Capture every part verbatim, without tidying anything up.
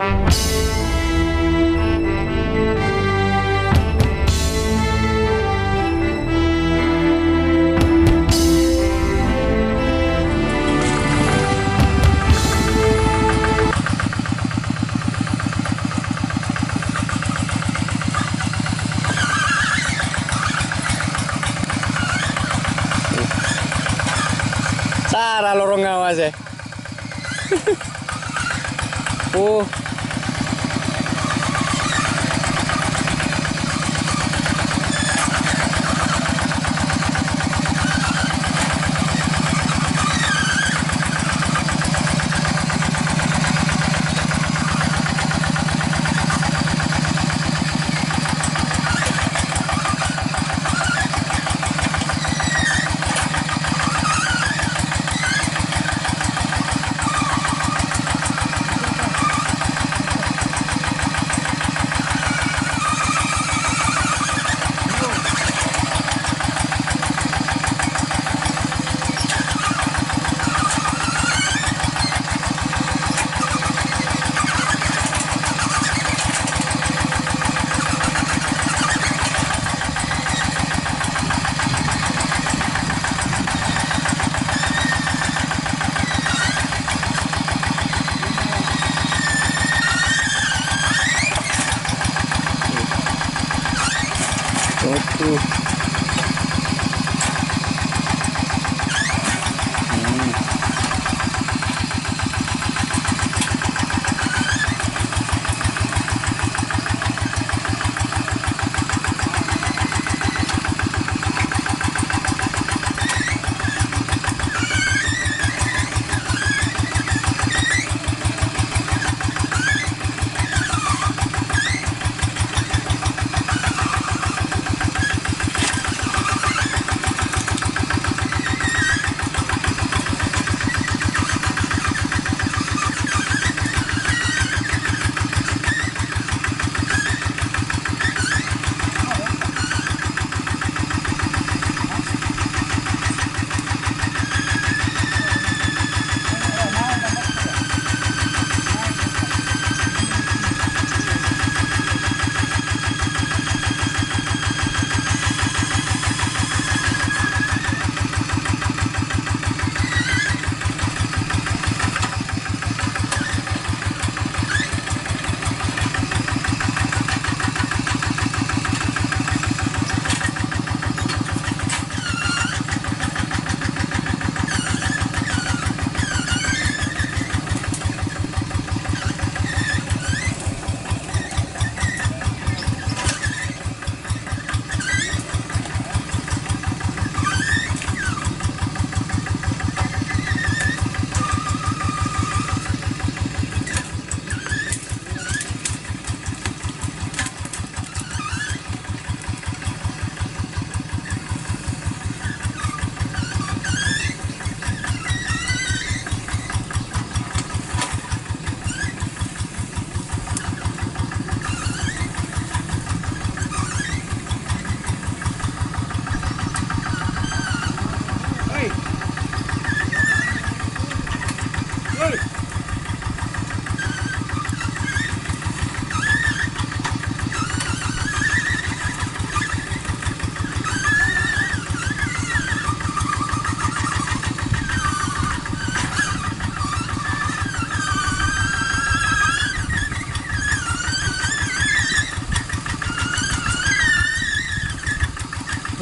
Cara lorong ngawas ya. Uh.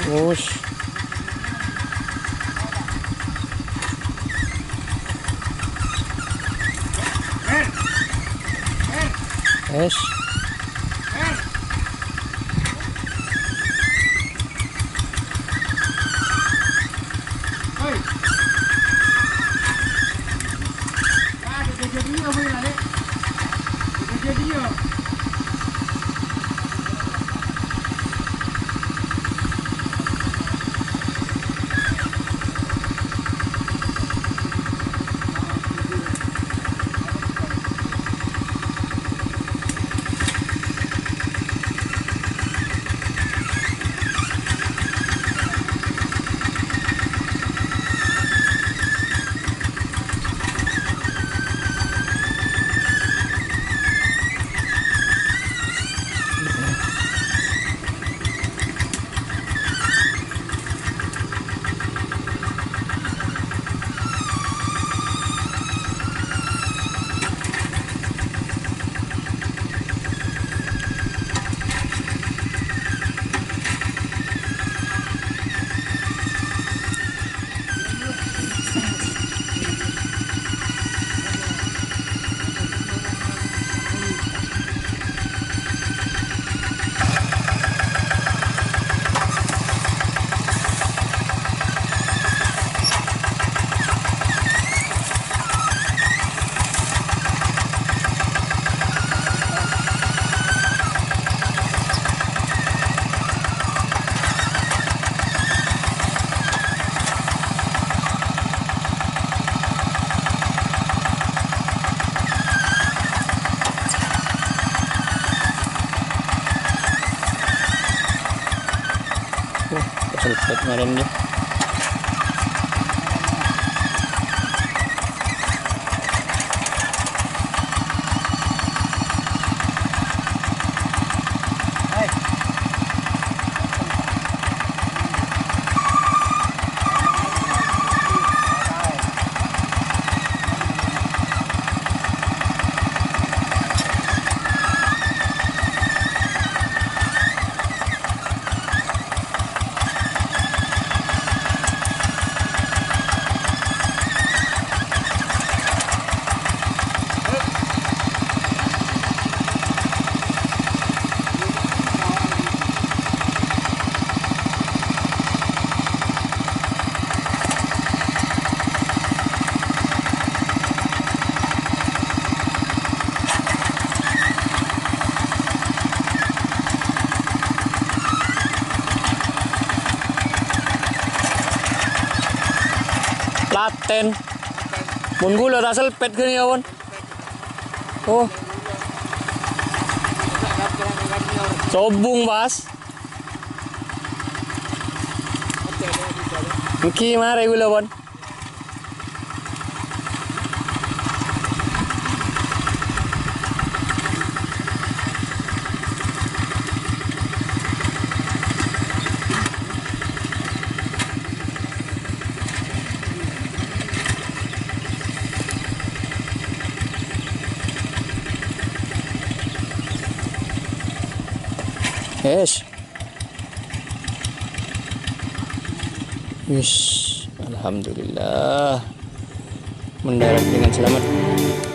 Oxe. Oxe. buat kemarin ya. Ten, munggu lo rasel pet ke nih awon. Oh, sobung bas. Mungkin mana reguler awon? Yes. Yes. Alhamdulillah mendarat dengan selamat.